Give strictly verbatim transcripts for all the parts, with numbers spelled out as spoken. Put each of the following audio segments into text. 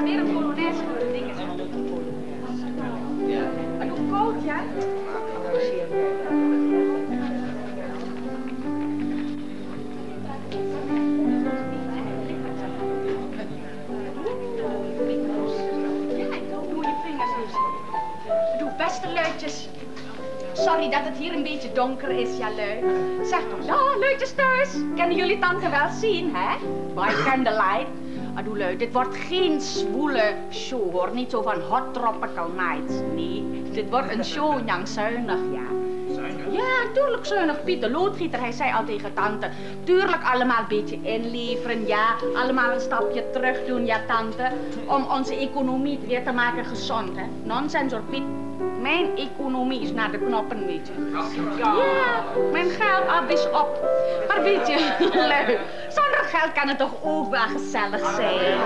maar meer een polonaise voor de dingen. En hoe koud, ja? Sorry dat het hier een beetje donker is, ja leuk. Zeg toch, ja, leutjes thuis. Kennen jullie tante wel zien, hè? By candlelight. Adoe leuk, dit wordt geen zwoele show, hoor. Niet zo van Hot Tropical Nights, nee. Dit wordt een show, Njang, zuinig, ja. Zuinig? Ja, tuurlijk zuinig. Piet de loodgieter, hij zei al tegen tante. Tuurlijk allemaal een beetje inleveren, ja. Allemaal een stapje terug doen, ja, tante. Om onze economie weer te maken gezond, hè. Nonsens, hoor, Piet. Mijn economie is naar de knoppen, weet je. Ja, mijn geld af is op. Maar weet je, leuk. Zonder geld kan het toch ook wel gezellig zijn.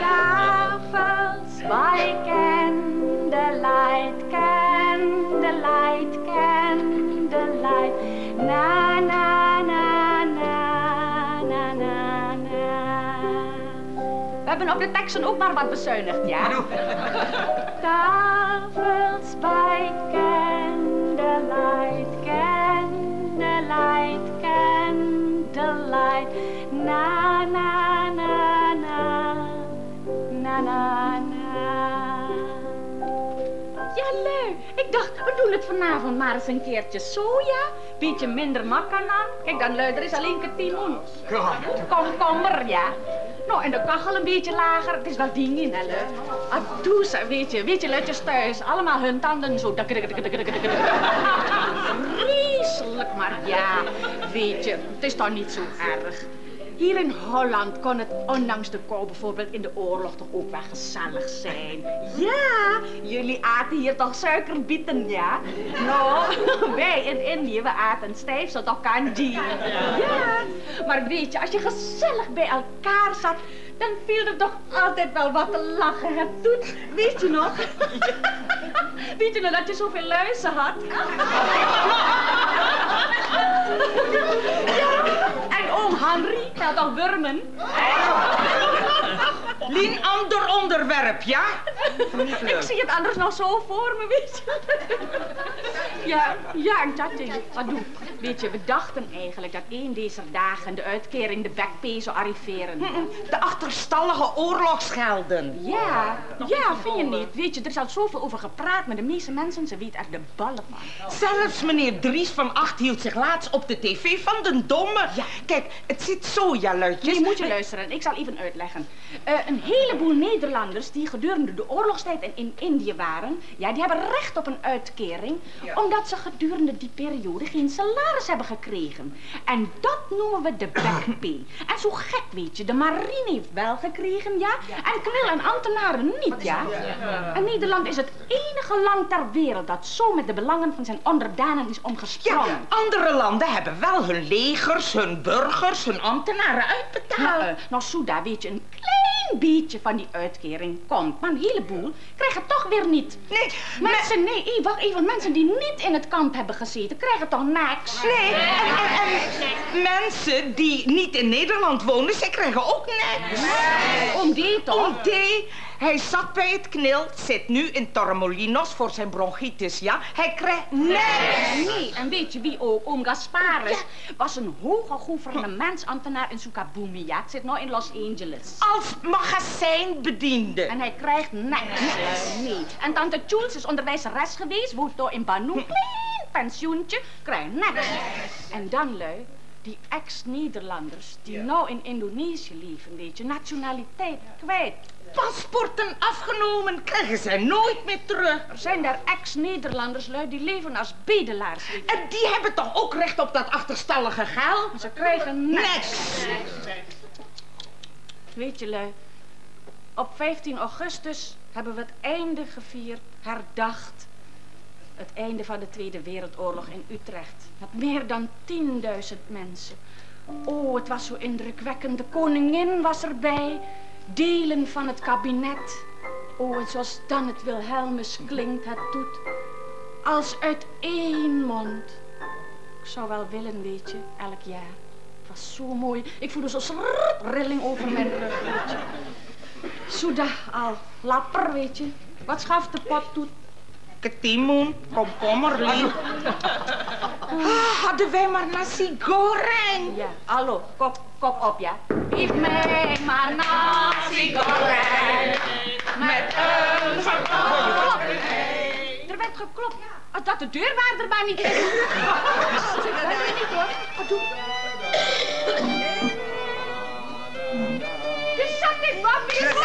Kavels by candlelight, candlelight, candlelight. Na, na, na, na, na, na, na. We hebben op de teksten ook maar wat bezuinigd, ja? Tafels by candlelight, candlelight, candlelight. Na, na, na, na, na, na, na. Ja, leuk. Ik dacht, we doen het vanavond maar eens een keertje zo, ja? Beetje minder makkelijk aan. Kijk dan, luider is alleen ketimoen. Kom, kom er, ja. Nou, en de kachel een beetje lager. Het is wel ding in, hè, leuk. Adoeze, weet je, weet je, luidjes thuis. Allemaal hun tanden zo. Vreselijk, maar ja. Weet je, het is toch niet zo erg. Hier in Holland kon het ondanks de kou bijvoorbeeld in de oorlog toch ook wel gezellig zijn. Ja, jullie aten hier toch suikerbieten, ja? Nou, wij in Indië, we aten stijfsel toch kanji. Ja, maar weet je, als je gezellig bij elkaar zat, dan viel er toch altijd wel wat te lachen. Het doet, weet je nog? Weet je nog dat je zoveel luizen had? Ja. Oom Henri, dat toch wurmen? Lien, ander onderwerp, ja? Ik zie het anders nog zo voor me, weet je. Ja, ja, en dat is. Wat doe? Weet je, we dachten eigenlijk dat één deze dagen de uitkering de backpay zou arriveren. De achterstallige oorlogsgelden. Ja, ja, vind je niet? Weet je, er is al zoveel over gepraat, maar de meeste mensen, ze weten er de ballen van. Zelfs meneer Dries van Agt hield zich laatst op de tv van de domme. Ja. Kijk, het zit zo, ja, luidjes. Nee, moet je luisteren. Ik zal even uitleggen. Uh, een heleboel Nederlanders die gedurende de oorlogstijd in Indië waren, ja, die hebben recht op een uitkering, ja, omdat ze gedurende die periode geen salaris hebben gekregen. En dat noemen we de backpay. En zo gek, weet je, de marine heeft wel gekregen, ja, ja, en knil en ambtenaren niet, ja. Ja. En Nederland is het enige land ter wereld dat zo met de belangen van zijn onderdanen is omgesprongen. Ja, andere landen hebben wel hun legers, hun burgers, hun ambtenaren uitbetaald. Ja. Nou, Souda, weet je, een klein beetje van die uitkering komt, maar een heleboel krijgen het toch weer niet. Nee, mensen, nee, nee, wacht even, mensen die niet in het kamp hebben gezeten, krijgen toch niks? Nee, nee. En, en, en nee. Mensen die niet in Nederland wonen, zij krijgen ook niks. Nee. Om die toch? Om die. Hij zat bij het knil, zit nu in Torremolinos voor zijn bronchitis, ja? Hij krijgt niks! Nee, en weet je wie ook? Oom Gasparus ja. was een hoge gouvernementsambtenaar in Sukabumi, ja? Het zit nou in Los Angeles. Als magazijnbediende. En hij krijgt niks. Nee. Nee. En tante Jules is onderwijzeres geweest, woont door in Banu, hm. klein pensioentje, krijgt niks. Nee. En dan, lui, die ex-Nederlanders die ja. nou in Indonesië leven, weet je, nationaliteit ja. kwijt. Paspoorten afgenomen, krijgen zij nooit meer terug. Er zijn daar ex-Nederlanders, lui, die leven als bedelaars. En die hebben toch ook recht op dat achterstallige geld? Ze krijgen niks. Weet je, lui, op vijftien augustus hebben we het einde gevierd, herdacht. Het einde van de Tweede Wereldoorlog in Utrecht. Met meer dan tienduizend mensen. Oh, het was zo indrukwekkend. De koningin was erbij. Delen van het kabinet. Oh, en zoals dan het Wilhelmus klinkt, het doet als uit één mond. Ik zou wel willen, weet je, elk jaar. Het was zo mooi. Ik voelde zo'n rilling over mijn rug, weet je. sudah al lapar, weet je. Wat schaft de pot toe? Ketimun, komkommer, lief. Ah, hadden wij maar nasi goreng. Ja, hallo, kop, kop op, ja. Geef mij maar nasi goreng met een verkopen. Er werd geklopt. Als dat de deurwaarder maar niet is. Dat weet niet, hoor. Wat doe de Saté-Babi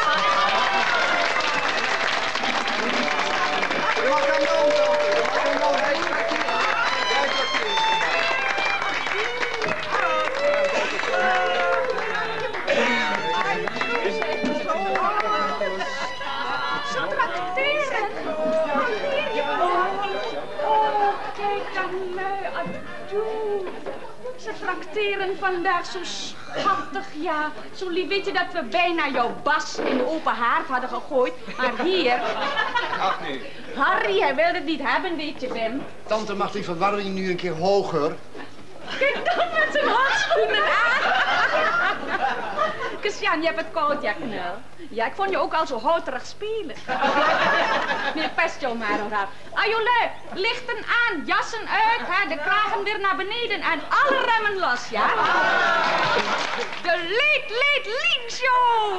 trakteren vandaag zo schattig, ja. Zo lief, weet je dat we bijna jouw bas in de open haard hadden gegooid, maar hier... Ach nee. Harry, hij wilde het niet hebben, weet je, Wim. Tante, mag die verwarring nu een keer hoger? Kijk dan met zijn handschoenen aan. Christian, je hebt het koud, ja, knul. Ja, ik vond je ook al zo houterig spelen. Nee, pest jou maar, raar. Ajole, lichten aan, jassen uit, hè, de kragen weer naar beneden en alle remmen los, ja? De Late Late Lien Show!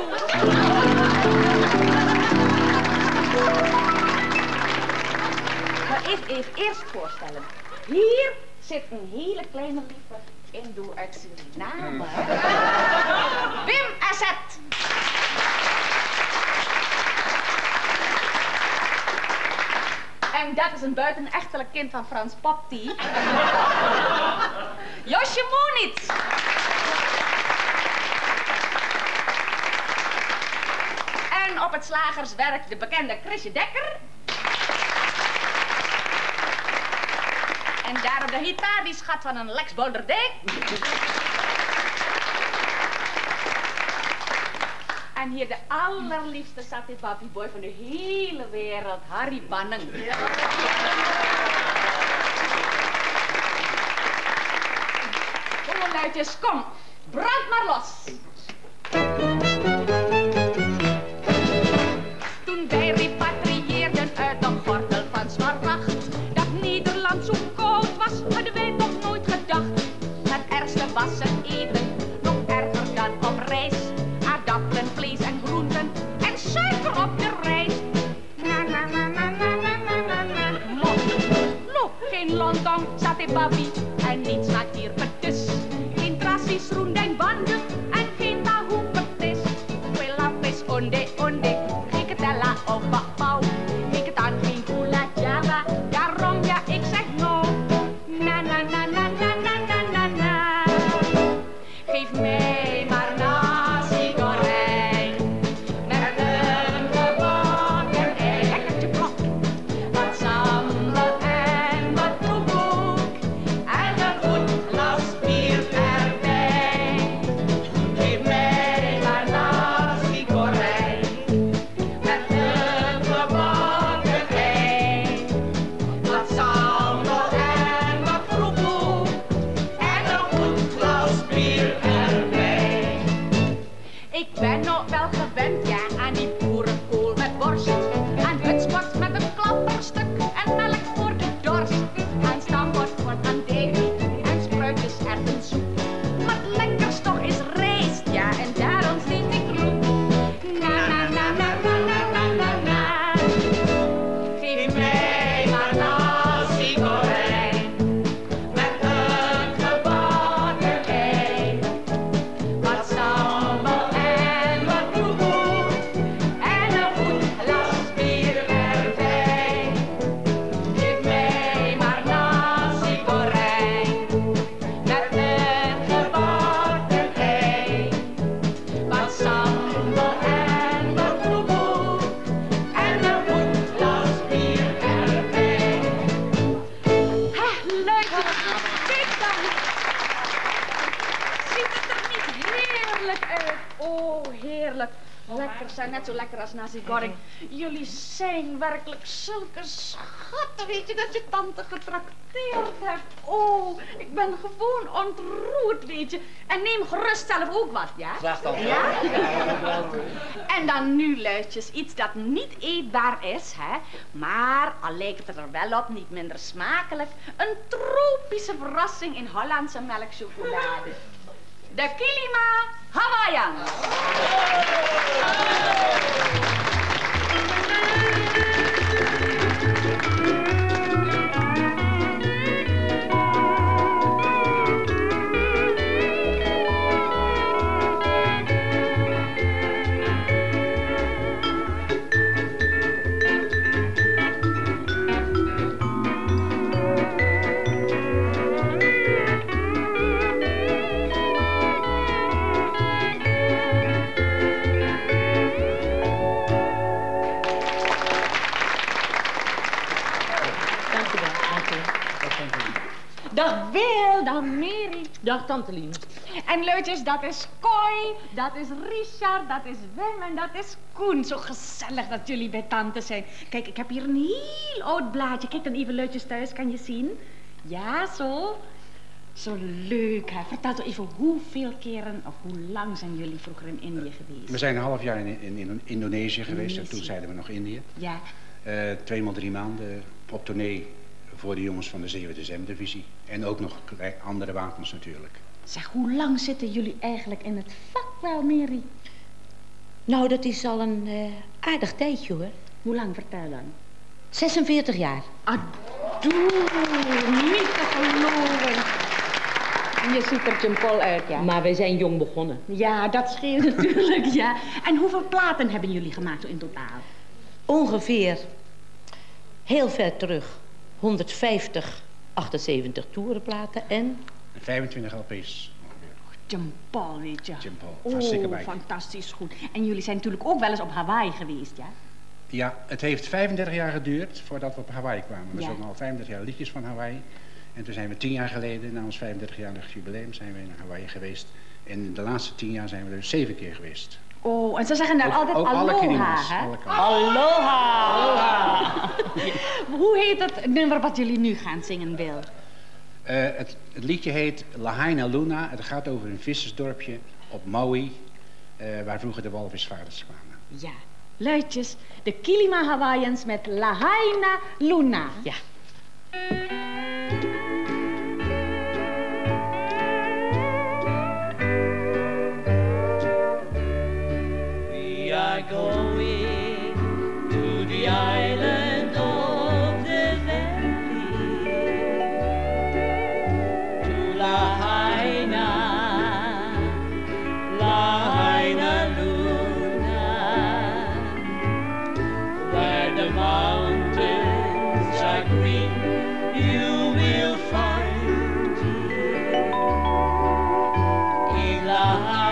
Maar even, even eerst voorstellen. Hier zit een hele kleine lieve Indo uit Suriname. Hmm. Wim Asset. En dat is een buitenechtelijk kind van Frans Popti. Josje Moenits. En op het slagerswerk de bekende Chrisje Dekker. En daar op de gitaar die schat van een Lex Bolderdijk. En hier de allerliefste Saté-Babi Boy van de hele wereld, Harry Bannink. Ja. Kom, luidjes, kom. Brand maar los. Toen wij repatrieerden uit de gordel van Smaragd, dat Nederland zo koud was, hadden wij nog nooit gedacht. Het ergste was het eten, nog erger dan op reis. Aardappelen, vlees en groenten en suiker op de rijst. Na na na na na na na na na. Lop, lop, geen lontong, Saté-Babi en niets maakt hier petus. Geen trassies, roendijnbanden en geen tahoepertis. Quella vis, onde, onde, frikadella of papau. Ik het aan geen gula java, daarom ja ik zeg no. Na na na na na na na na na. Geef mij. zo lekker als nasi goreng. Jullie zijn werkelijk zulke schatten, weet je, dat je tante getrakteerd hebt. Oh, ik ben gewoon ontroerd, weet je. En neem gerust zelf ook wat, ja? Graag dan. Ja? Ja. En dan nu, luidjes, iets dat niet eetbaar is, hè. Maar, al lijkt het er wel op, niet minder smakelijk. Een tropische verrassing in Hollandse melkchocolade. De Kilima Hawaiians. Dag Wil, dag Mary. Dag Tante Lien. En leutjes, dat is Kooi, dat is Richard, dat is Wim en dat is Koen. Zo gezellig dat jullie bij tante zijn. Kijk, ik heb hier een heel oud blaadje. Kijk dan even, leutjes, thuis, kan je zien? Ja, zo. Zo leuk, hè. Vertel toch even hoeveel keren of hoe lang zijn jullie vroeger in Indië geweest? We zijn een half jaar in, in, in Indonesië geweest Indonesië. En toen zeiden we nog Indië. Ja. Uh, tweemaal drie maanden op tournee. Voor de jongens van de zeven december divisie. En ook nog andere wapens natuurlijk. Zeg, hoe lang zitten jullie eigenlijk in het vak wel, Mary? Nou, dat is al een uh, aardig tijdje, hoor. Hoe lang, vertel dan? zesenveertig jaar. Adoe, niet te geloven. Je ziet er Jean-Paul uit, ja. Maar wij zijn jong begonnen. Ja, dat scheelt natuurlijk, ja. En hoeveel platen hebben jullie gemaakt in totaal? Ongeveer heel ver terug. honderdvijftig, achtenzeventig toerenplaten en... en vijfentwintig L P's. Jean-Paul, weet je. Jean-Paul. Oh, fantastisch goed. En jullie zijn natuurlijk ook wel eens op Hawaii geweest, ja? Ja, het heeft vijfendertig jaar geduurd voordat we op Hawaii kwamen. We ja. zongen al vijfendertig jaar liedjes van Hawaii. En toen zijn we tien jaar geleden, na ons vijfendertigjarig jubileum, zijn we naar Hawaii geweest. En in de laatste tien jaar zijn we dus zeven keer geweest. Oh, en ze zeggen daar ook, altijd ook aloha, kinimas, hè? Aloha! Aloha! Aloha. Hoe heet het nummer wat jullie nu gaan zingen, Bill? Uh, het, het liedje heet Lahaina Luna. Het gaat over een vissersdorpje op Maui, uh, waar vroeger de walvisvaarders kwamen. Ja, luidjes, de Kilima Hawaiians met Lahaina Luna. Ja. We are going to the island of the valley, to Lahaina, Lahaina Luna, where the mountains are green, you will find it in Lahaina.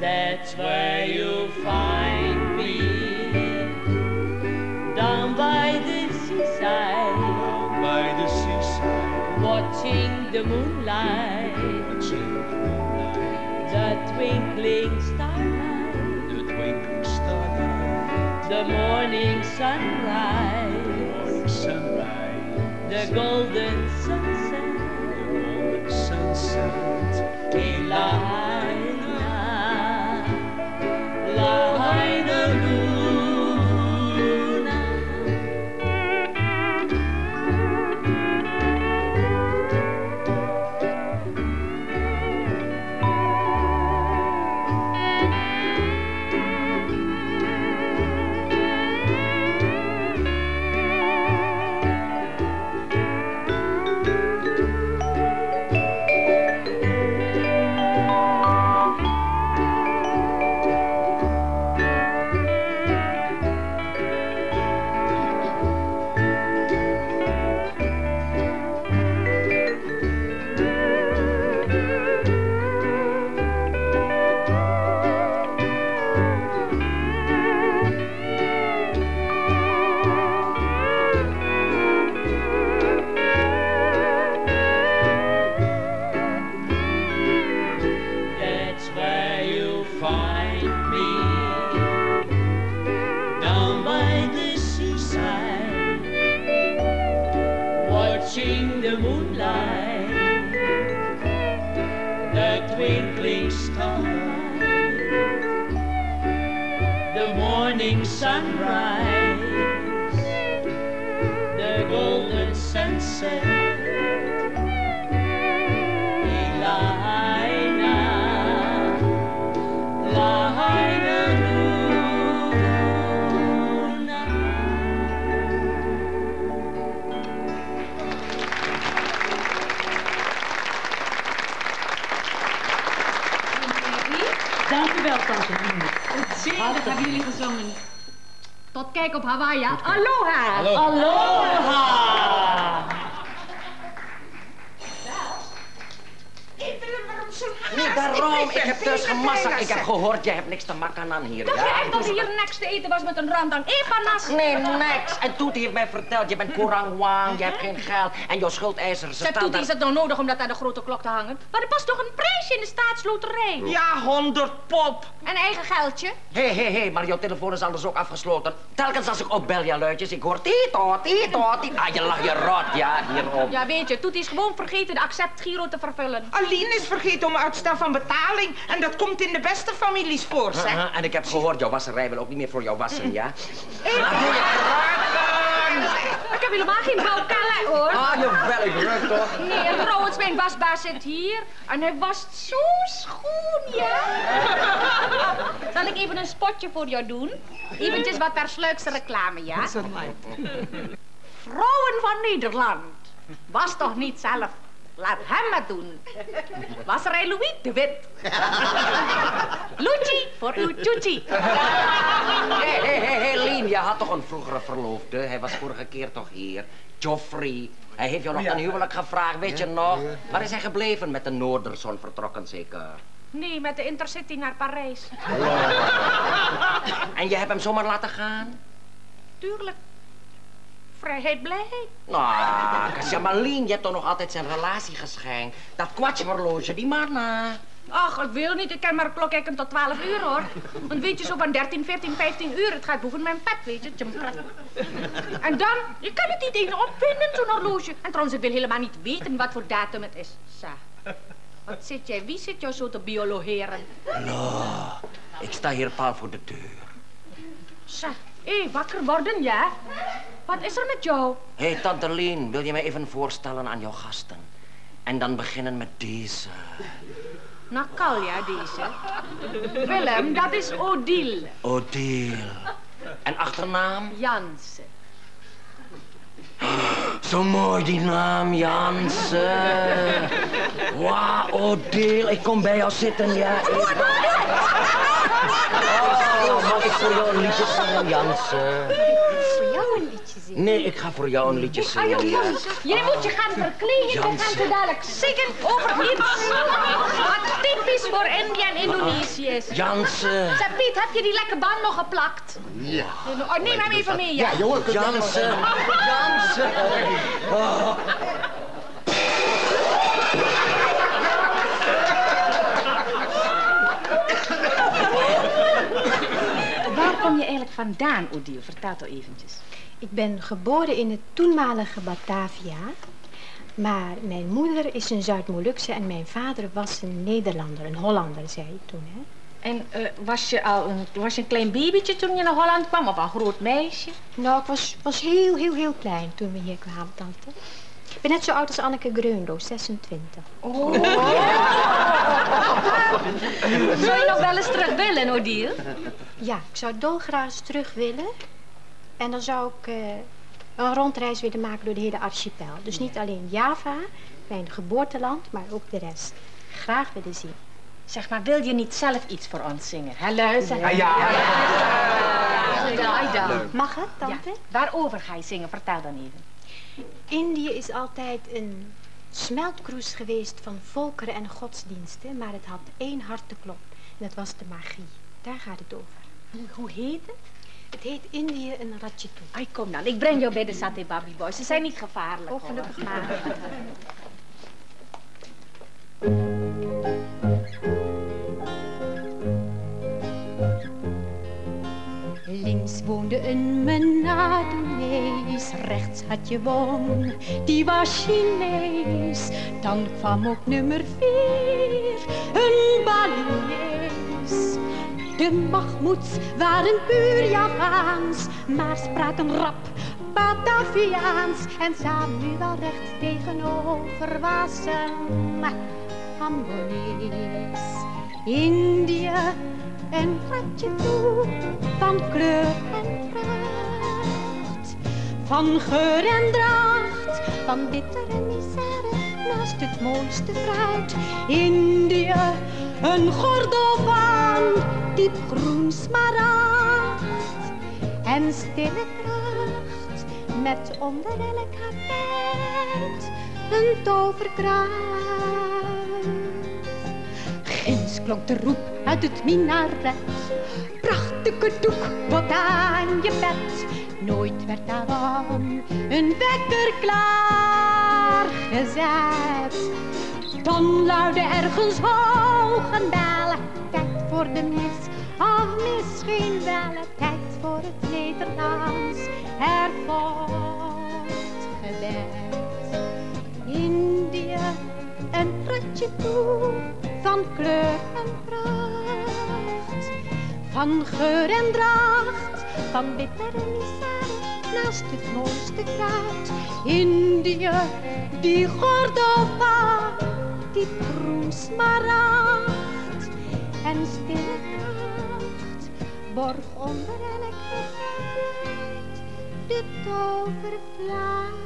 That's where you find me, down by the seaside, down by the seaside, watching the moonlight, watching the moonlight, the twinkling starlight, the twinkling starlight, the morning sunrise, the morning sunrise, the golden sunset, the golden sunset, in Lahaina. Lahaina Luna. twinkling starlight, the morning sunrise, the golden sunset, the Lahaina, Lahaina Zeker hebben jullie gezongen. Tot kijk op Hawaii. Aloha! Aloha! Aloha. Ik wil hem waarom zo'n haast. Daarom, ik heb thuis gemassakt. Ik heb gehoord, jij hebt niks te makken aan hier. Dacht je echt dat hier niks te eten was met een randang epanas? Nee, niks. En Toet heeft mij verteld, je bent koranwang, je hebt geen geld en jouw schuldeisers. Zet Toet, is het nou nodig om dat aan de grote klok te hangen? Maar er past toch een prijsje in de staatsloterij? Ja, honderd pop. En eigen geldje? Hé, hé, hé, maar jouw telefoon is anders ook afgesloten. Telkens als ik opbel, ja luidjes, ik hoor tieto, tieto, tieto. Ah, je lacht je rot, ja, hierop. Ja, weet je, Toet is gewoon vergeten de acceptgiro te vervullen. Aline is vergeten om uitstel van betaling en dat komt in de beste families voor, zeg. Uh-huh. En ik heb gehoord, jouw wasserij wil ook niet meer voor jou wassen, mm. ja? Ik ah, doe je raken! Ik heb helemaal geen balkalen, hoor. Ah, jawel, ik ruk toch? Nee, trouwens, mijn wasbaas zit hier en hij wast zo schoon, ja? Zal ik even een spotje voor jou doen? Eventjes wat persleukste reclame, ja? Dat Vrouwen van Nederland, was toch niet zelf? Laat hem maar doen. Wasserij Louis de Wit. Luigi voor uw Tucci. Hé, hé, hé, hé, Lien, je had toch een vroegere verloofde? Hij was vorige keer toch hier? Joffrey. Hij heeft jou nog ja. een huwelijk gevraagd, weet ja, je nog? Ja, ja. Waar is hij gebleven? Met de Noorderzon vertrokken zeker? Nee, met de Intercity naar Parijs. En je hebt hem zomaar laten gaan? Tuurlijk. Vrijheid, blijheid. Nou, Kasjamalien, je hebt toch nog altijd zijn relatiegeschenk. Dat kwatshorloge, die maar na. Ach, ik wil niet. Ik kan maar klokkijken tot twaalf uur, hoor. Want weet je, zo van dertien, veertien, vijftien uur. Het gaat boven mijn pet, weet je. En dan, je kan het niet tegen opwinden, zo'n horloge. En trouwens, ik wil helemaal niet weten wat voor datum het is. Sa. Wat zit jij? Wie zit jou zo te biologeren? Nou, ik sta hier paal voor de deur. Sa. Hé, hey, wakker worden, ja? Wat is er met jou? Hé, hey, tante Lien, wil je mij even voorstellen aan jouw gasten? En dan beginnen met deze. Nakal, ja, deze. Willem, dat is Odile. Odile. En achternaam? Jansen. Zo mooi die naam, Jansen. Wauw, Odile, ik kom bij jou zitten, ja. Oh, mag ik voor jou een liedje zingen, Jansen? Voor jou een liedje zingen? Nee, ik ga voor jou een liedje zingen. Ja. Jij moet je gaan verkleden, dan gaan ze dadelijk zingen over iets. Wat typisch voor India en Indonesië is. Jansen. Zeg, Piet, heb je die lekke band nog geplakt? Ja. Oh, neem hem even mee, ja. Ja, joh, Jansen. Jansen. Oh. Waar kom je eigenlijk vandaan, Odile? Vertel toch eventjes. Ik ben geboren in het toenmalige Batavia. Maar mijn moeder is een Zuid-Molukse en mijn vader was een Nederlander, een Hollander, zei ik toen. Hè? En uh, was je al een, was je een klein babytje toen je naar Holland kwam? Of een groot meisje? Nou, ik was, was heel, heel, heel klein toen we hier kwamen, tante. Ik ben net zo oud als Anneke Groenlo, zesentwintig. Oh. Ja. Zou je nog wel eens terug willen, Odile? Ja, ik zou dolgraag eens terug willen. En dan zou ik uh, een rondreis willen maken door de hele archipel. Dus niet alleen Java, mijn geboorteland, maar ook de rest. Graag willen zien. Zeg maar, wil je niet zelf iets voor ons zingen? Hallo? Zeg maar. Ja. Ja. Ja. Ja. Mag het, tante? Ja. Waarover ga je zingen? Vertel dan even. Indië is altijd een smeltkroes geweest van volkeren en godsdiensten, maar het had één harte klop. En dat was de magie. Daar gaat het over. Hoe heet het? Het heet Indië en Ratchitoe. Ai, kom dan. Ik breng jou bij de Saté-Babi Boys. Ze zijn niet gevaarlijk. Oh, gelukkig maar. Links woonde een menadoe. Rechts had je won, die was Chinees. Dan kwam op nummer vier een Balinese. De Mahmouds waren puur Javaans, maar spraken rap Bataviaans. En zaten nu wel recht tegenover Wassen, Ambonese, Indië en ratje toe van kleur en pracht, van geur en dracht, van bitter en misère naast het mooiste fruit. Indië, een gordel van diep groen smaragd en stille kracht, met onder elk tapijt een toverkracht. Eens klonk de roep uit het minaret, prachtige doek, wat aan je bed. Nooit werd daarom een wekker klaargezet. Dan luidde ergens hoog een bel, tijd voor de mis, of misschien wel tijd voor het Nederlands hervormd gebed. Indië, een ratje toe van kleur en pracht, van geur en dracht, van bitter en misère naast het mooiste kruid. Indië, die Cordova, die groen smaragd en stille kracht, borg onder elk gezicht de toverplaat.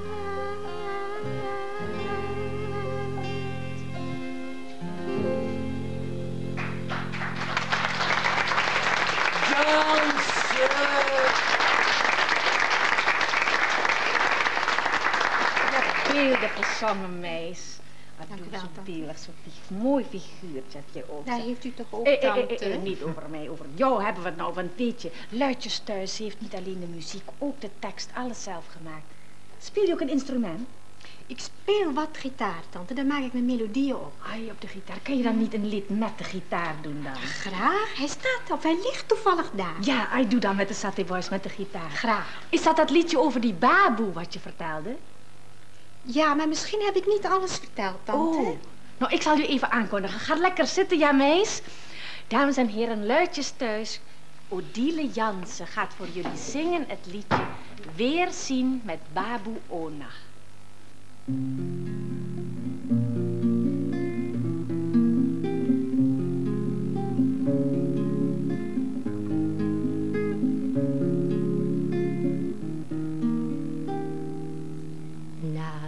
Hele gezonge meis. Wat doe je zo deelig, zo'n mooi figuurtje heb je ook. Daar heeft u toch ook, eh, tante? Eh, eh, eh, niet over mij, over jou hebben we het nou. Want weet je, Luidjes Thuis heeft niet alleen de muziek, ook de tekst, alles zelf gemaakt. Speel je ook een instrument? Ik speel wat gitaar, tante. Daar maak ik mijn melodieën op. Ai, op de gitaar. Kan je dan niet een lied met de gitaar doen dan? Graag. Hij staat of hij ligt toevallig daar. Ja, ai, doe dan met de Saté Boys met de gitaar. Graag. Is dat dat liedje over die baboe wat je vertelde? Ja, maar misschien heb ik niet alles verteld, tante. Oh. Nou, ik zal u even aankondigen. Ga lekker zitten, ja, meis. Dames en heren, Luidjes Thuis. Odile Jansen gaat voor jullie zingen het liedje Weer zien met Baboe Ona.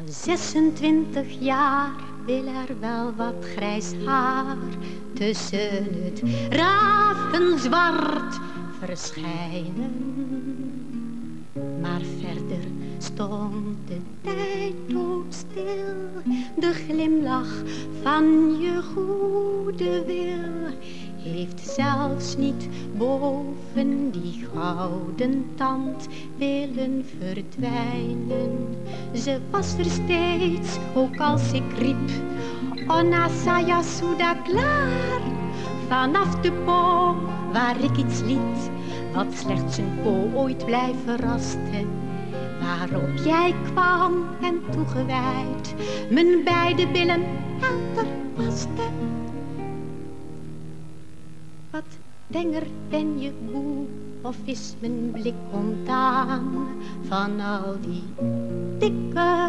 zesentwintig jaar wil er wel wat grijs haar tussen het ravenzwart verschijnen. Maar verder stond de tijd ook stil, de glimlach van je goede wil heeft zelfs niet boven die gouden tand willen verdwijnen. Ze was er steeds, ook als ik riep, Ona saya sudah klaar. Vanaf de po waar ik iets liet, wat slechts een po ooit blijven rasten. Waarop jij kwam en toegewijd mijn beide billen helder paste. Wat denger ben je moe, of is mijn blik ontdaan van al die dikke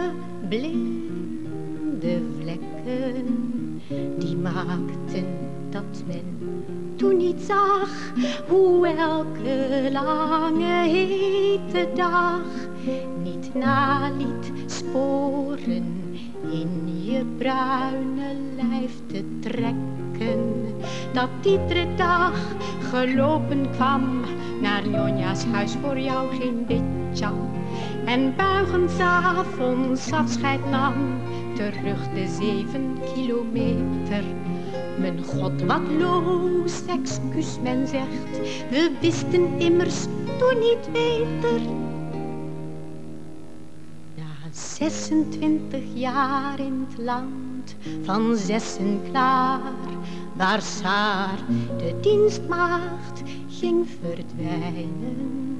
blinde vlekken? Die maakten dat men toen niet zag hoe elke lange hete dag niet naliet sporen in je bruine lijf te trekken. Dat iedere dag gelopen kwam naar Njonja's huis voor jou geen bitja. En buigensavonds afscheid nam, terug de zeven kilometer. Mijn god, wat loos excuus men zegt, we wisten immers toen niet beter. Na zesentwintig jaar in het land van zessen klaar, waar Saar de dienstmaagd ging verdwijnen,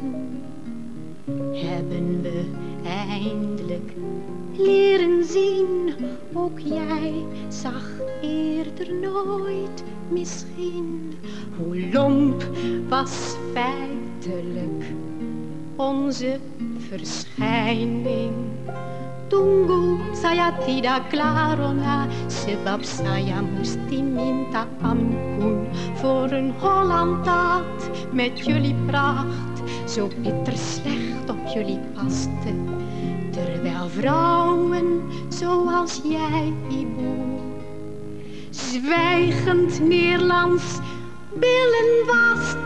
hebben we eindelijk leren zien. Ook jij zag eerder nooit misschien hoe lomp was feitelijk onze verschijning. Tunggu saya tidak klarona, sebab saya mesti minta ampun voor een Holland dat met jullie pracht zo bitter slecht op jullie paste. Terwijl vrouwen zoals jij, Ibu, zwijgend Nederlands billen waste.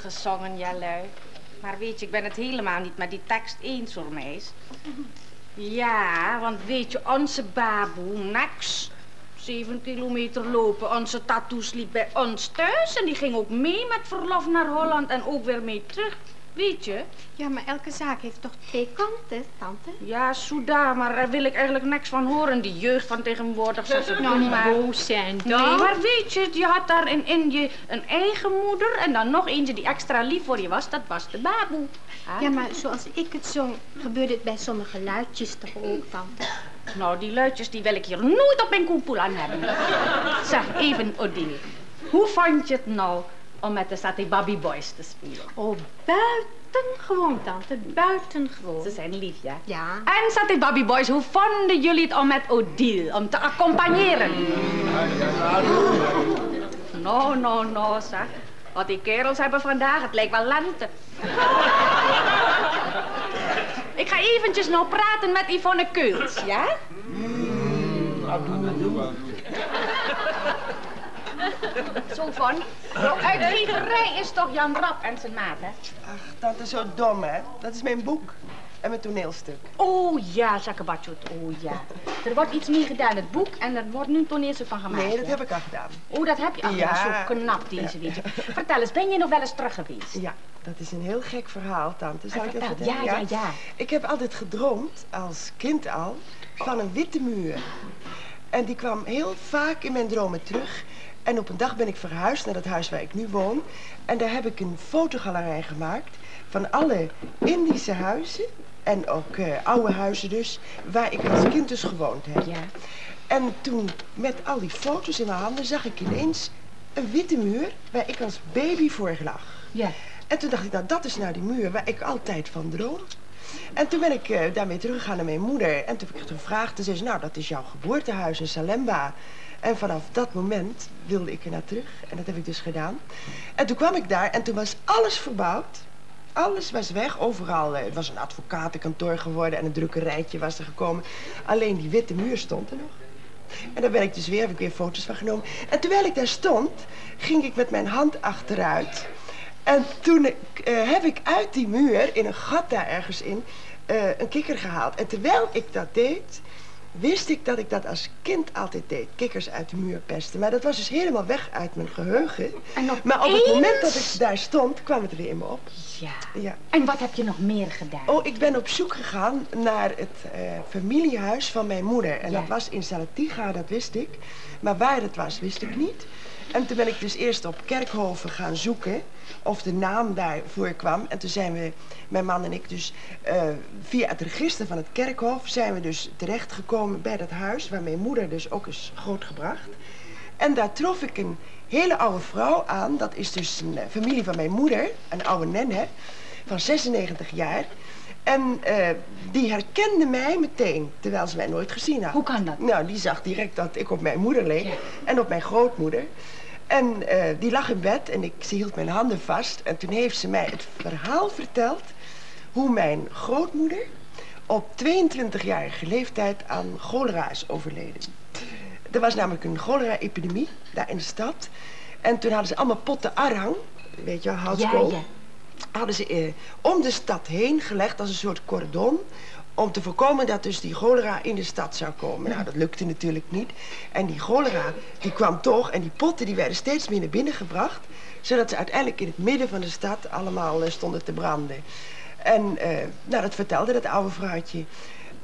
Gezongen, jallui. Maar weet je, ik ben het helemaal niet met die tekst eens hoor, meis. Ja, want weet je, onze baboe, niks. Zeven kilometer lopen, onze tattoos liep bij ons thuis en die ging ook mee met verlof naar Holland en ook weer mee terug, weet je. Ja, maar elke zaak heeft toch twee kanten, tante? Ja, soeda, maar daar wil ik eigenlijk niks van horen. Die jeugd van tegenwoordig, zoals het nou maar... boos zijn, dan? Nee, maar weet je, je had daar in Indië een eigen moeder... en dan nog eentje die extra lief voor je was, dat was de baboe. Ah. Ja, maar zoals ik het zong, gebeurde het bij sommige luidjes toch ook, tante? Nou, die luidjes, die wil ik hier nooit op mijn koepoel aan hebben. Zeg, even, Odile, hoe vond je het nou om met de Saté-Babi Boys te spelen? Oh, buitengewoon, tante, buitengewoon. Ze zijn lief, ja? Ja. En Saté-Babi Boys, hoe vonden jullie het om met Odile, om te accompagneren? Nou, nou, nou, zeg. Wat die kerels hebben vandaag, het lijkt wel lente. Ik ga eventjes nou praten met Yvonne Keuls, ja? Mm, adoe, adoe, adoe. Zo van, uitgeverij is toch Jan Rap en zijn maat, hè? Ach, dat is zo dom, hè? Dat is mijn boek en mijn toneelstuk. Oh ja, Zakkebatjoet, oh ja. Er wordt iets mee gedaan, het boek, en er wordt nu een toneelstuk van gemaakt. Nee, dat ja. heb ik al gedaan. Oh, dat heb je al gedaan? Ja. Zo knap, deze, weet je. Vertel eens, ben je nog wel eens terug geweest? Ja, dat is een heel gek verhaal, tante. Zal ah, ik dat vertellen? Ja, ja, ja, ja. Ik heb altijd gedroomd, als kind al, van een witte muur. En die kwam heel vaak in mijn dromen terug. En op een dag ben ik verhuisd naar het huis waar ik nu woon. En daar heb ik een fotogalerij gemaakt van alle Indische huizen. En ook uh, oude huizen dus, waar ik als kind dus gewoond heb. Ja. En toen met al die foto's in mijn handen zag ik ineens een witte muur waar ik als baby voor lag. Ja. En toen dacht ik, nou dat is nou die muur waar ik altijd van droom. En toen ben ik uh, daarmee teruggegaan naar mijn moeder. En toen heb ik gevraagd, en zei ze, nou dat is jouw geboortehuis in Salemba. En vanaf dat moment wilde ik er naar terug. En dat heb ik dus gedaan. En toen kwam ik daar en toen was alles verbouwd. Alles was weg, overal. Het was een advocatenkantoor geworden en een drukkerijtje was er gekomen. Alleen die witte muur stond er nog. En daar ben ik dus weer, heb ik weer foto's van genomen. En terwijl ik daar stond, ging ik met mijn hand achteruit. En toen ik, uh, heb ik uit die muur, in een gat daar ergens in, uh, een kikker gehaald. En terwijl ik dat deed, wist ik dat ik dat als kind altijd deed. Kikkers uit de muur pesten. Maar dat was dus helemaal weg uit mijn geheugen. En op maar op het eens... moment dat ik daar stond, kwam het er weer in me op. Ja. Ja. En wat heb je nog meer gedaan? Oh, ik ben op zoek gegaan naar het uh, familiehuis van mijn moeder. En ja. dat was in Salatiga, dat wist ik. Maar waar het was, wist ik niet. En toen ben ik dus eerst op kerkhoven gaan zoeken of de naam daarvoor kwam. En toen zijn we, mijn man en ik dus, uh, via het register van het kerkhof... zijn we dus terechtgekomen bij dat huis waar mijn moeder dus ook is grootgebracht. En daar trof ik een hele oude vrouw aan. Dat is dus een uh, familie van mijn moeder, een oude nenne, van zesennegentig jaar... En uh, die herkende mij meteen, terwijl ze mij nooit gezien had. Hoe kan dat? Nou, die zag direct dat ik op mijn moeder leek. Ja. En op mijn grootmoeder. En uh, die lag in bed en ik, ze hield mijn handen vast. En toen heeft ze mij het verhaal verteld hoe mijn grootmoeder op tweeëntwintigjarige leeftijd aan cholera is overleden. Er was namelijk een cholera-epidemie daar in de stad. En toen hadden ze allemaal potten arang. weet je, houtskool. Ja, ja. Hadden ze eh, om de stad heen gelegd als een soort cordon. Om te voorkomen dat dus die cholera in de stad zou komen. Nou, dat lukte natuurlijk niet. En die cholera, die kwam toch. En die potten, die werden steeds meer naar binnen gebracht. Zodat ze uiteindelijk in het midden van de stad allemaal eh, stonden te branden. En eh, nou, dat vertelde dat oude vrouwtje.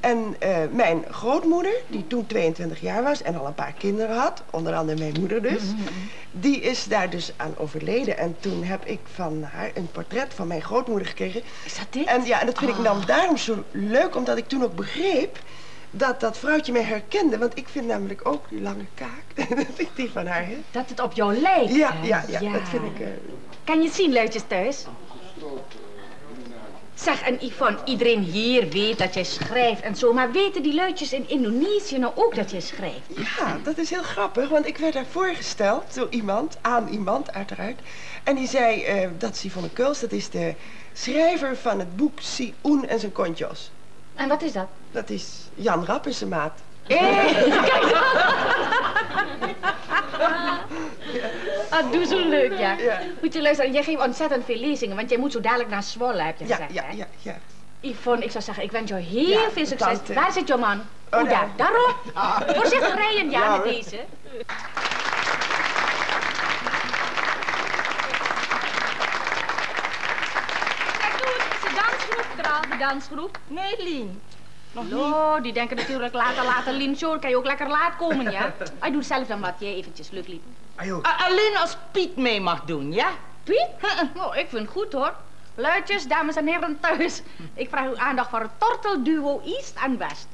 En uh, mijn grootmoeder, die toen tweeëntwintig jaar was en al een paar kinderen had, onder andere mijn moeder dus, mm-hmm. die is daar dus aan overleden. En toen heb ik van haar een portret van mijn grootmoeder gekregen. Is dat dit? En ja, en dat vind oh. ik dan daarom zo leuk, omdat ik toen ook begreep dat dat vrouwtje mij herkende. Want ik vind namelijk ook die lange kaak, dat ik die van haar, hè? Dat het op jou lijkt. Ja, ja, ja, ja, dat vind ik... Uh... Kan je het zien, leutjes thuis? Zeg, en Yvonne, iedereen hier weet dat jij schrijft en zo, maar weten die luidjes in Indonesië nou ook dat jij schrijft? Ja, dat is heel grappig, want ik werd daar voorgesteld door iemand, aan iemand uiteraard. En die zei, uh, dat is Yvonne Keuls, dat is de schrijver van het boek Si Un en zijn kontjes. En wat is dat? Dat is Jan Rap en zijn maat. Hé, hey, kijk dan! Ah, doe zo leuk, ja. ja. Moet je luisteren, jij geeft ontzettend veel lezingen, want jij moet zo dadelijk naar Zwolle, heb je ja, gezegd, ja, hè? Ja, ja, ja. Yvonne, ik zou zeggen, ik wens jou heel ja, veel succes. Tante. Daar zit jouw man. Oh, o, daar. Daarop. Ah. Voorzichtig rijden, ja, ja, met deze. Kijk, doe het. Is de dansgroep er al, de dansgroep? Nee, Lien. Nog niet? Oh, die denken natuurlijk later, later, Lien. Zo, kan je ook lekker laat komen, ja? Hij doet zelf dan wat jij eventjes leuk liep. Alleen als Piet mee mag doen, ja? Piet? Oh, ik vind het goed, hoor. Luidjes, dames en heren thuis. Ik vraag uw aandacht voor het tortelduo East en West.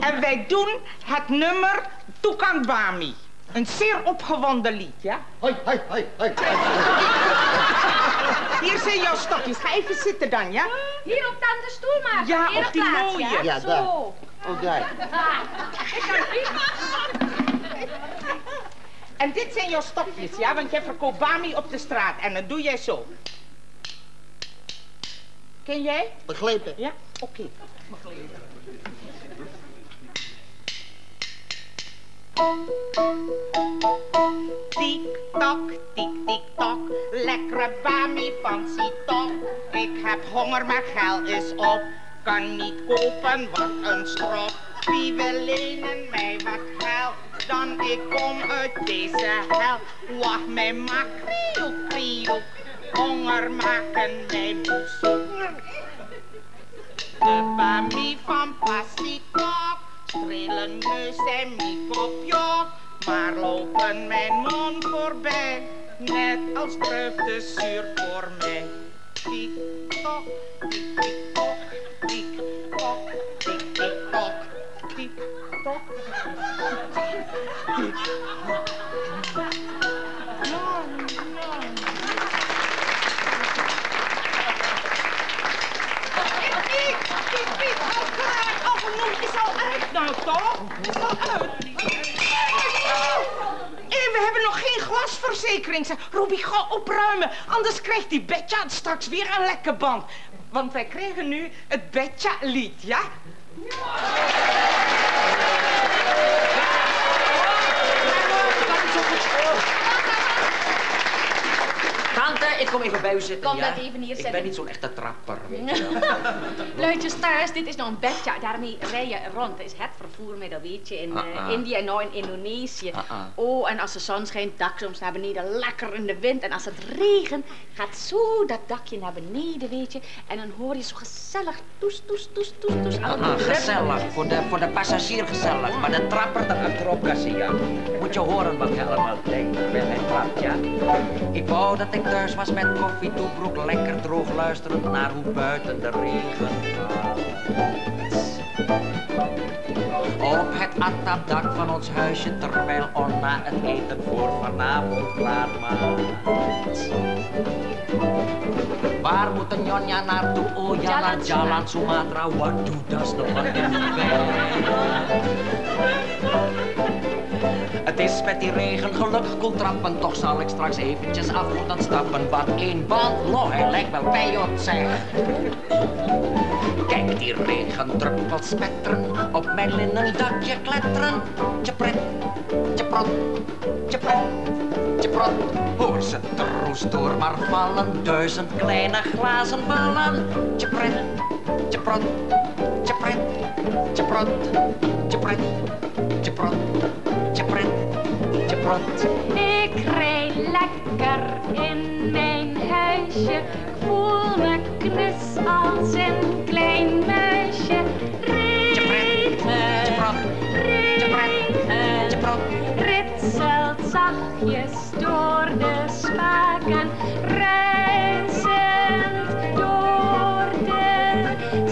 En wij doen het nummer Toekan Bami. Een zeer opgewonden lied, ja? Hoi, hoi, hoi, hoi. Hier zijn jouw stokjes. Ga even zitten dan, ja? Hier op tante stoel maar. Ja, hier op die plaats, mooie. Ja, ja, daar. Zo. Oh, daar. Ik kan Piet. En dit zijn jouw stokjes, ja, want jij verkoopt bami op de straat en dan doe jij zo. Ken jij? Begrepen. Ja? Oké. Begrepen. Tik-tok, tik-tik-tok, lekkere bami van Si-tok. Ik heb honger, maar geld is op. Kan niet kopen, wat een strop. Wie wil lenen mij wat geld? Dan ik kom uit deze hel. Wacht mij maar, kriel, kriel. Honger maken mij moesoek. De bami van Pasikok strelen neus en miekopjok. Maar lopen mijn mond voorbij, net als druif de zuur voor mij. Tik-tok, tik-tik-tok, tik-tok, tik-tik-tok, tik-tok. No, no. Piet, Piet, Piet, hou klaar. Oh, noem, is al uit nou, toch? Is al uit. En we hebben nog geen glasverzekering. Robbie, ga opruimen. Anders krijgt die Betja straks weer een lekke band. Want wij krijgen nu het Betja-lied, ja? Tante, ik kom even bij u zitten. Kom ja? dat even hier zitten. Ik ben niet zo'n echte trapper. Weet je wel. Luidjes thuis, dit is nou een bedja. Daarmee rij je rond. Dat is het vervoermiddel, weet je. In uh -uh. Uh, India en nou in Indonesië. Uh -uh. Oh, en als de zon schijnt, dak soms naar beneden. Lekker in de wind. En als het regent, gaat zo dat dakje naar beneden, weet je. En dan hoor je zo gezellig. Toes, toes, toes, toes, toes. Uh -uh. Uh -uh. Gezellig. Voor de, voor de passagier gezellig. Uh -huh. Maar de trapper, daar achterop kan zien, ja. Moet je horen wat je allemaal denkt. Terwijl hij trapt, ja. Ik wou dat ik thuis was met koffie, toebroek, lekker droog luisterend naar hoe buiten de regen valt. Op het atapdak van ons huisje, terwijl Onna het eten voor vanavond klaarmaakt. Waar moet een Jonja naartoe? Oh, Jalan, Jalan, Sumatra, what do does the man in the bed? Het is met die regen gelukkig koel trappen, toch zal ik straks eventjes af moeten stappen. Wat een band, lo, hij lijkt wel Peyot, zeg. Kijk die regendruppels spetteren, op mijn linnen dakje kletteren. Tjepret, tjeprot, tjepret, tjepret. Hoor ze troes door maar vallen, duizend kleine glazen ballen. Tjepret, tjeprot, tjepret, tjeprot, tjepret, tjeprot, tjepret, tjeprot. Ik rij lekker in mijn huisje, ik voel me knus als een klein muisje. Tjepret, tjeprot, tjepret, tjeprot. Zachtjes door de spaken, ruisend door de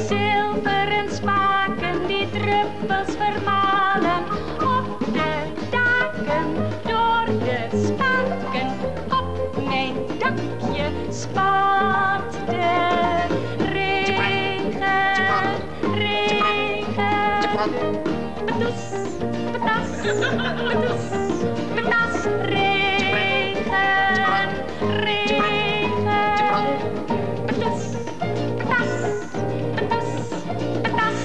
zilveren spaken, die druppels vermalen op de daken, door de spaken, op mijn dakje spat de regen, regen, bedoes, bedas, bedoes.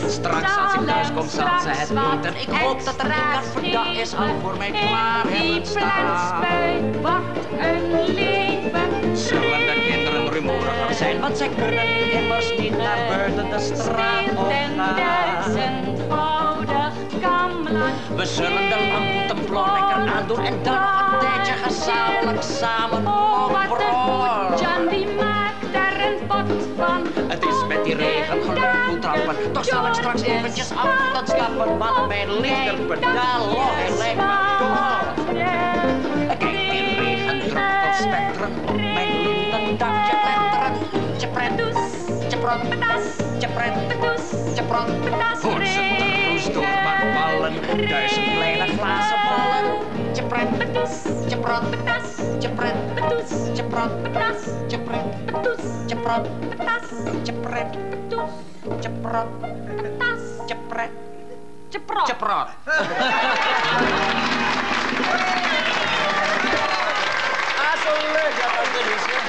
Straks als ik thuis kom zal ze het weten. Ik hoop dat er een kafferdag is al voor mij klaar hebben staan. Wat een leven. Zullen de kinderen rumoriger zijn, want zij kunnen nu immers niet naar buiten de straat op gaan. We zullen de lampen vlot lekker aandoen en dan nog een tijdje gezamenlijk samen overhoor. Het is met die regen geluk goed trappen, toch zal ik straks eventjes af dat stappen, want mijn linkerpedaal lijkt me door. Kijk, die regen drukt tot spetteren op mijn linten dakje kletteren. Tjepret, tjeprot, tjepret, tjeprot, hoort ze troes door maar vallen, duizend kleine glazen vallen. Tjepret, tjeprot, tjepret, tjeprot, tjepret. Tjepret, tas, tjepret, toes, tjepret, tas, tjepret, tjeprot, tjeprot. Ah, zo leuk dat dat er is, hè?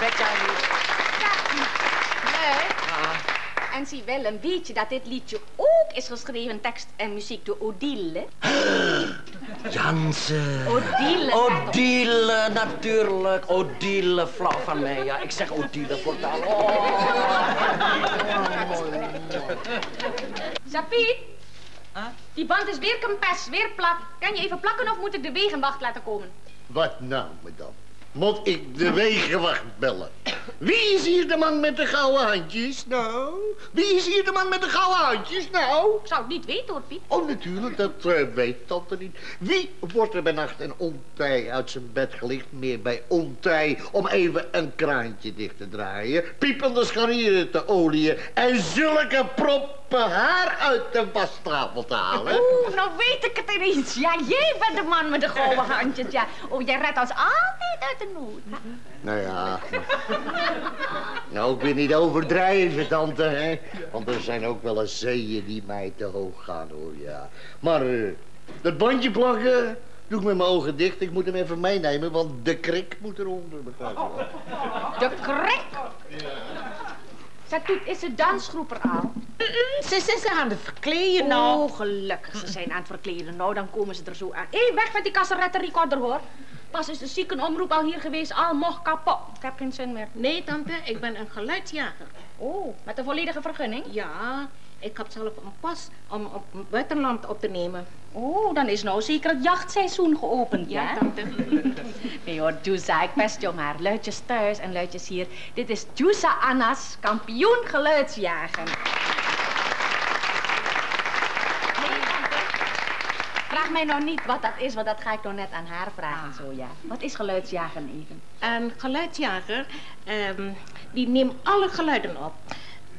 Bet jij niet. Dat niet. Leuk. Ah. En zie wel een beetje dat dit liedje ook is geschreven, tekst en muziek door Odile. Jansen. Odile. Odile, natuurlijk. Odile, flauw van mij, ja. Ik zeg Odile voortaan. Oh. Oh, mooi. Zapiet, huh? Die band is weer kempes, weer plat. Kan je even plakken of moet ik de wegenwacht laten komen? Wat nou, madame? Moet ik de wegenwacht bellen? Wie is hier de man met de gouden handjes, nou? Wie is hier de man met de gouden handjes, nou? Ik zou het niet weten, hoor, Piet. Oh, natuurlijk, dat uh, weet tante niet. Wie wordt er bij nacht en ontij uit zijn bed gelicht, meer bij ontij, om even een kraantje dicht te draaien, piepende scharnieren te oliën en zulke proppen haar uit de wastafel te halen? Oeh, nou weet ik het ineens. Ja, jij bent de man met de gouden handjes, ja. Oh, jij redt ons altijd uit de nood. Nou ja... Nou, ik ben niet overdrijven, tante, hè. Want er zijn ook wel eens zeeën die mij te hoog gaan, hoor, ja. Maar uh, dat bandje plakken, doe ik met mijn ogen dicht. Ik moet hem even meenemen, want de krik moet eronder, begrijp je? De krik? Satoet, is de dansgroep er al? Mm-mm, ze zijn ze aan het verkleden nou. Oh, gelukkig, ze zijn aan het verkleden. Nou, dan komen ze er zo aan. Hé, hey, weg met die kasserettenrecorder, hoor. Pas is de ziekenomroep al hier geweest, al mocht kapot. Ik heb geen zin meer. Nee, tante, ik ben een geluidsjager. Oh, met een volledige vergunning? Ja, ik heb zelf een pas om op het buitenland op te nemen. Oh, dan is nou zeker het jachtseizoen geopend, ja, hè? Tante. Nee hoor, Jusa, ik pest je maar. Luidjes thuis en luidjes hier. Dit is Jusa Anna's kampioen geluidsjagen. Vraag mij nou niet wat dat is, want dat ga ik nou net aan haar vragen, ah. Zo ja. Wat is geluidsjagen even? Een geluidsjager, um, die neemt alle geluiden op.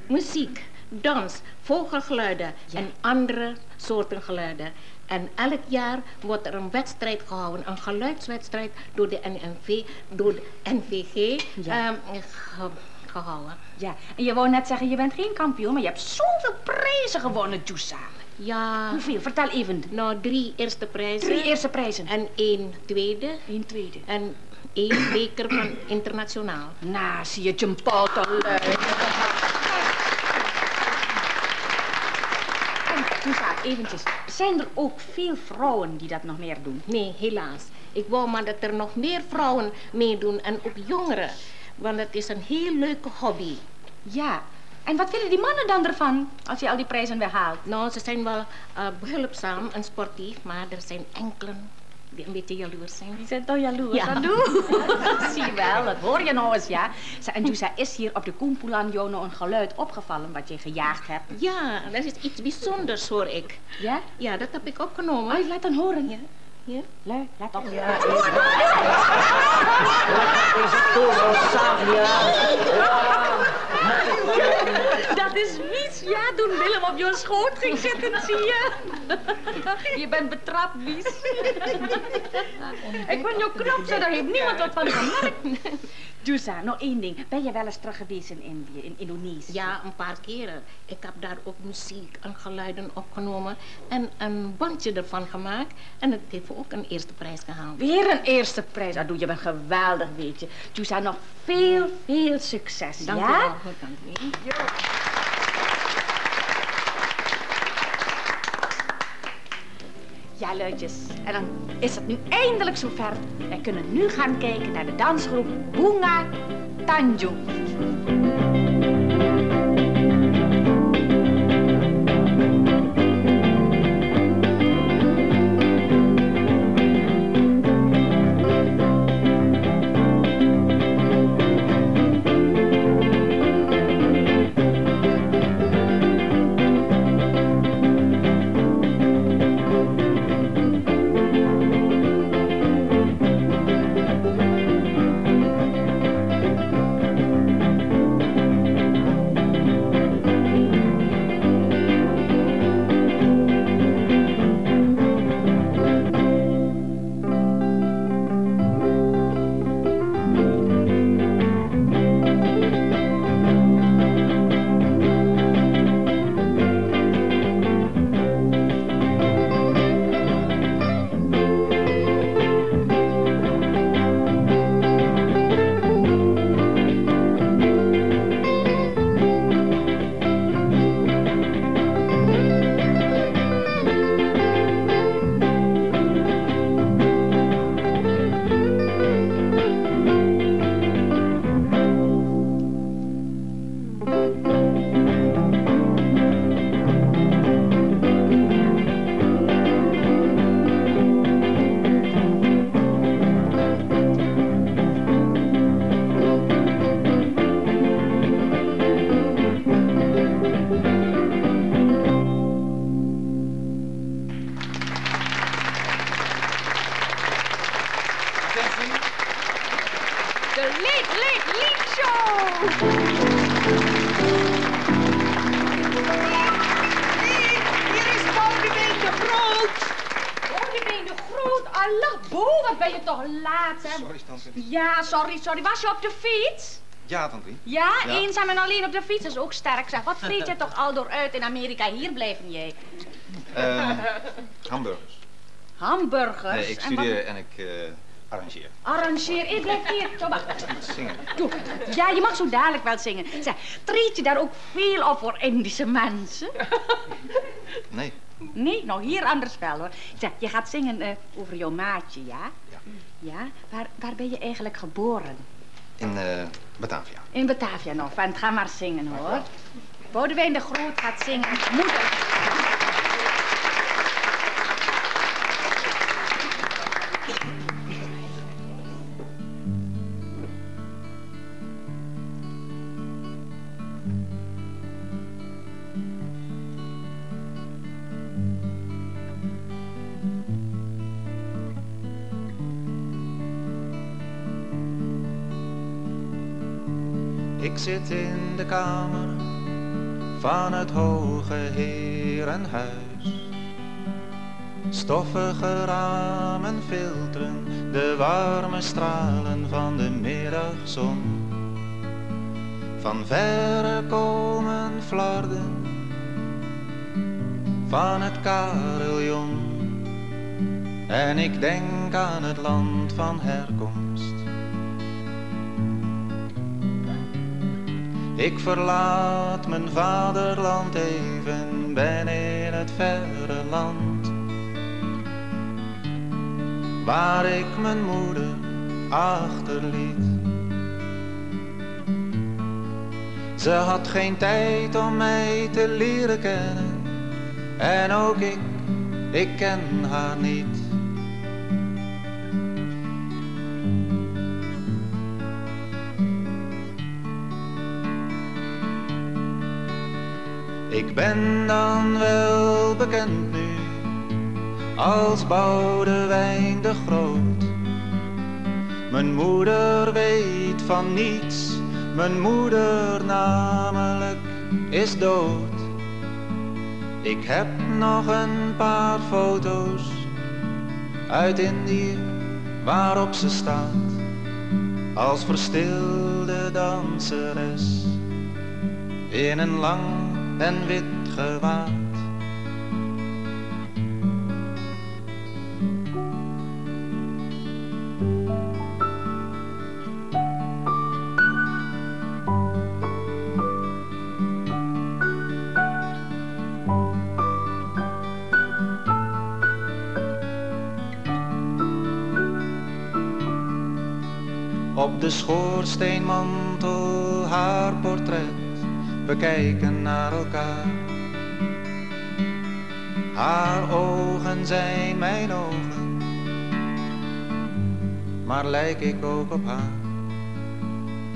Muziek, dans, vogelgeluiden ja. En andere soorten geluiden. En elk jaar wordt er een wedstrijd gehouden, een geluidswedstrijd door de N N V, door de N V G ja. um, ge gehouden. Ja, en je wou net zeggen, je bent geen kampioen, maar je hebt zoveel prijzen gewonnen, Jusa. Ja. Hoeveel? Vertel even. Nou, drie eerste prijzen. Drie eerste prijzen. En één tweede. Eén tweede. En één beker van internationaal. Nou, zie je, Jim Paul te leuk. En, Jusa, eventjes. Zijn er ook veel vrouwen die dat nog meer doen? Nee, helaas. Ik wou maar dat er nog meer vrouwen meedoen en ook jongeren. Want het is een heel leuke hobby. Ja. En wat vinden die mannen dan ervan, als je al die prijzen weer haalt? Nou, ze zijn wel uh, behulpzaam en sportief, maar er zijn enkelen die een beetje jaloers zijn. Die zijn toch jaloers? Ja. Dat doe. Zie wel, dat hoor je nou eens, ja. En toen is hier op de Kumpulan Jono een geluid opgevallen wat je gejaagd hebt. Ja, dat is iets bijzonders, hoor ik. Ja? Ja, dat heb ik opgenomen. Oh, laat dan horen, ja. Ja? Leuk, laat op. Ja, is het toch Savia? Dat is Wies, ja, toen Willem op jouw schoot ging zitten, zie je. Je bent betrapt, Wies. Ik ben jouw knop, zo, daar heeft niemand wat van gemerkt. Dusa, nog één ding. Ben je wel eens terug geweest in Indië, in Indonesië? Ja, een paar keren. Ik heb daar ook muziek en geluiden opgenomen en een bandje ervan gemaakt. En het heeft ook een eerste prijs gehaald. Weer een eerste prijs? Dat doe je wel geweldig, weet je. Dusa, nog veel, veel succes. Dank je wel. Ja? Dank je wel. Ja, leutjes. En dan is het nu eindelijk zover. Wij kunnen nu gaan kijken naar de dansgroep Bunga Tanjung. Sorry, sorry. Was je op de fiets? Ja, tante. Ja? ja? Eenzaam en alleen op de fiets is ook sterk, zeg. Wat vreet je toch al door uit in Amerika? Hier blijven jij. Uh, hamburgers. Hamburgers? Nee, ik studeer en, wat... en ik uh, arrangeer. Arrangeer? Ik blijf hier. Zo, wacht. Zingen. Doe. Ja, je mag zo dadelijk wel zingen. Zeg, treed je daar ook veel op voor Indische mensen? Nee. Nee? Nou, hier anders wel, hoor. Zeg, je gaat zingen uh, over jouw maatje, ja? Ja. Ja? Waar, waar ben je eigenlijk geboren? In uh, Batavia. In Batavia nog, want ga maar zingen, hoor. Boudewijn de Groot gaat zingen. Moeder. Ik zit in de kamer van het hoge herenhuis. Stoffige ramen filteren de warme stralen van de middagzon. Van verre komen flarden van het carillon. En ik denk aan het land van herkomst. Ik verlaat mijn vaderland even, ben in het verre land. waar ik mijn moeder achterliet. Ze had geen tijd om mij te leren kennen, en ook ik, ik ken haar niet. Ik ben dan wel bekend nu, als Boudewijn de Groot. Mijn moeder weet van niets, mijn moeder namelijk is dood. Ik heb nog een paar foto's uit Indië waarop ze staat als verstilde danseres in een lang en wit gewaad. Op de schoorsteenmantel haar portret, we kijken naar elkaar. Haar ogen zijn mijn ogen, maar lijk ik ook op haar.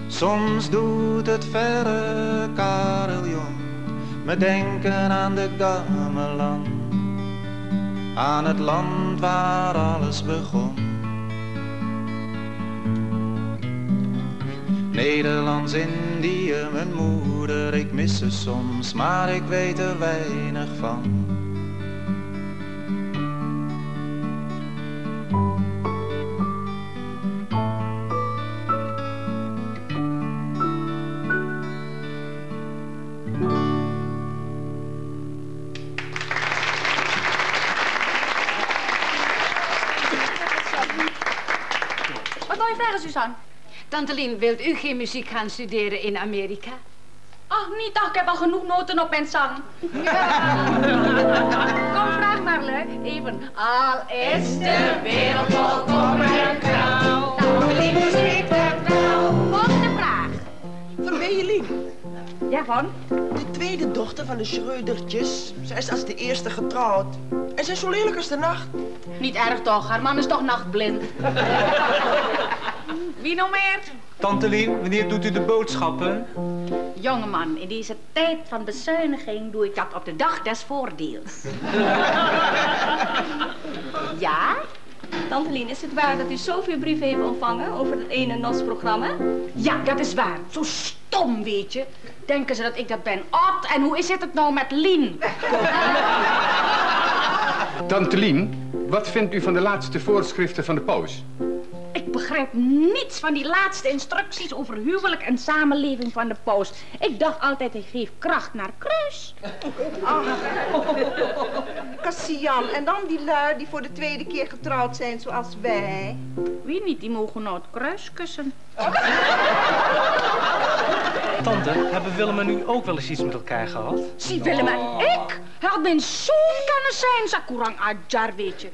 Soms doet het verre carillon me denken aan de Gamelan, aan het land waar alles begon. Nederlands-Indië, mijn moeder, ik mis ze soms, maar ik weet er weinig van. Wat wil je vragen, Suzanne? Tante Lien, wilt u geen muziek gaan studeren in Amerika? Ach, niet, ach, ik heb al genoeg noten op mijn zang. Ja. Kom, vraag maar, Lu. Even. Al is de wereld volkomen en grauw, Tante Lien muziek en grauw. Volgende vraag. Verweer Lien. Ja, van? De tweede dochter van de Schreudertjes. Zij is als de eerste getrouwd. En zij is zo lelijk als de nacht. Niet erg toch, haar man is toch nachtblind. Wie nog meer? Tante Lien, wanneer doet u de boodschappen? Jongeman, in deze tijd van bezuiniging doe ik dat op de dag des voordeels. Ja? Tante Lien, is het waar dat u zoveel brieven heeft ontvangen over het ene N O S-programma? Ja, dat is waar. Zo stom, weet je. Denken ze dat ik dat ben. Ot, en hoe is het het nou met Lien? Tante Lien, wat vindt u van de laatste voorschriften van de paus? Ik begrijp niets van die laatste instructies over huwelijk en samenleving van de paus. Ik dacht altijd, hij geeft kracht naar kruis. Ach. Cassian, en dan die lui die voor de tweede keer getrouwd zijn, zoals wij. Wie niet, die mogen nou het kruis kussen. Tante, hebben Willem en u ook wel eens iets met elkaar gehad? Zie, Willem en ik? Hij had mijn zoon kunnen zijn, Sakurang Ajar, weet je.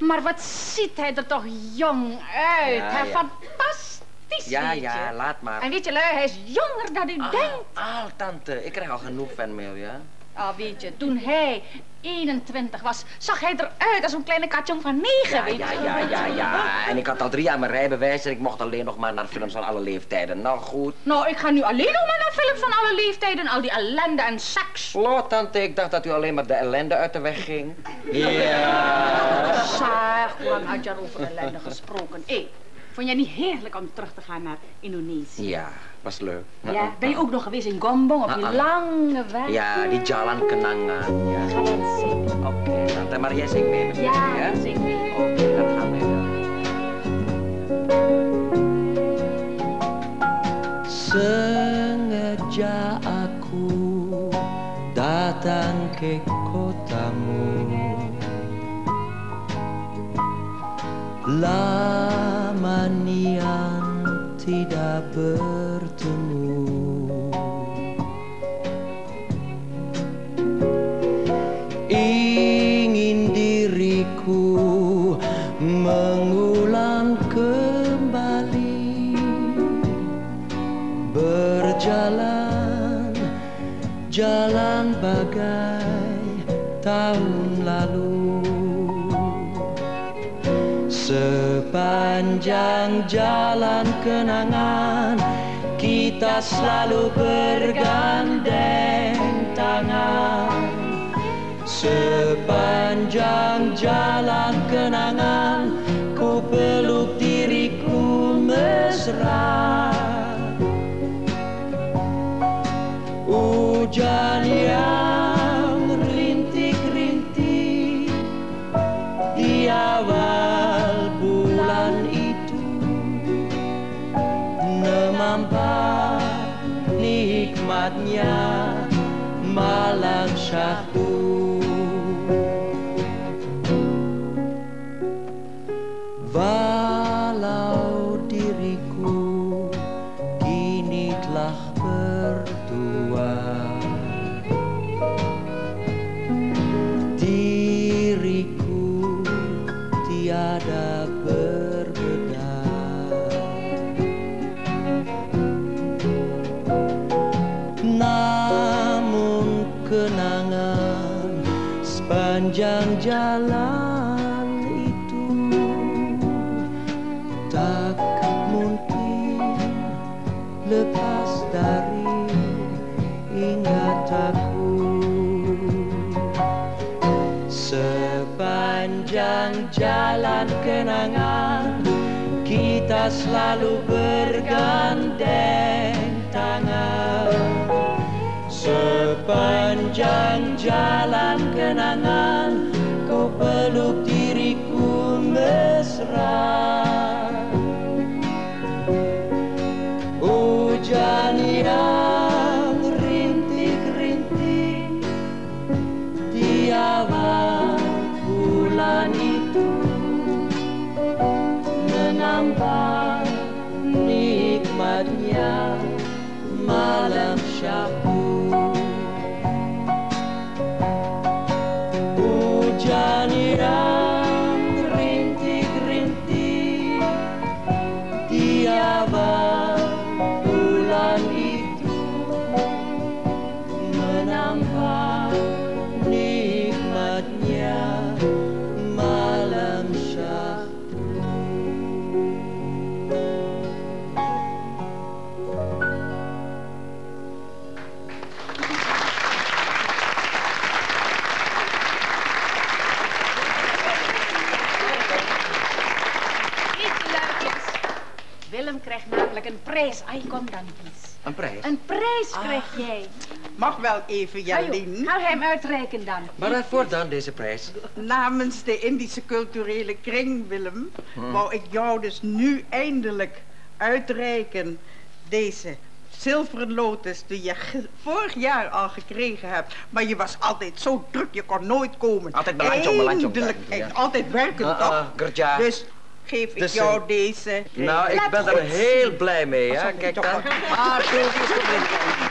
Maar wat ziet hij er toch jong uit. Ja, hij ja. Fantastisch, ja, weet je. Ja, laat maar. En weet je, lui, hij is jonger dan u ah, denkt. Ah, tante, ik krijg al genoeg fanmail, ja. Ah, weet je, toen hij eenentwintig was, zag hij eruit als een kleine katjong van negen, ja, weet je. Ja, ja, ja, ja. En ik had al drie jaar mijn rijbewijs en ik mocht alleen nog maar naar films van alle leeftijden. Nou, goed. Nou, ik ga nu alleen nog maar naar films van alle leeftijden. Al die ellende en seks. Lo, tante, ik dacht dat u alleen maar de ellende uit de weg ging. Ja. Ja. Zeg, Juan Adjar, over ellende gesproken. Hé, hey, vond jij niet heerlijk om terug te gaan naar Indonesië? Ja. Was leuk. Ja, uh-uh. Ben je ook nog geweest in Gombong op die uh-uh. lange weg? Ja, die Jalan Kenangan. Ja. Ga je het zingen? Oké, okay, tante, maar jij zingt mee misschien, ja, ja? Zing mee. Oké, okay, dat gaan we dan. Sengaja aku datang ke kotamu, lama nian tidak bertemu, ingin diriku mengucapkan tahun lalu. Sepanjang jalan kenangan, kita selalu bergandeng tangan. Sepanjang jalan kenangan, ku peluk diriku mesra. Hujan yang rintik-rintik di awal bulan itu menambah nikmatnya malam syahdu. Walau diriku kini telah bertua, diriku tiada berbeda. Namun kenangan sepanjang jalan lepas dari ingatanku. Sepanjang jalan kenangan, kita selalu bergandeng tangan. Sepanjang jalan kenangan, kau peluk diriku mesra. Hujan yang rintik-rintik di awal bulan itu menambah nikmatnya malam syahdu. Hujan yang rintik-rintik di awal een prijs. Ai, kom dan, Pies. Een prijs? Een prijs krijg ah. jij. Mag wel even, Jolien. Ga hem uitreiken dan. Maar waarvoor dan deze prijs? Namens de Indische culturele kring, Willem, hmm. wou ik jou dus nu eindelijk uitreiken deze zilveren lotus die je vorig jaar al gekregen hebt. Maar je was altijd zo druk, je kon nooit komen. Altijd belangtje op belangtje op. Eindelijk, ja. en altijd werken uh, uh, toch? Ja. Dus geef ik dus, jou deze. Nou, ik ben er heel blij mee, hè. Kijk dan. Ah,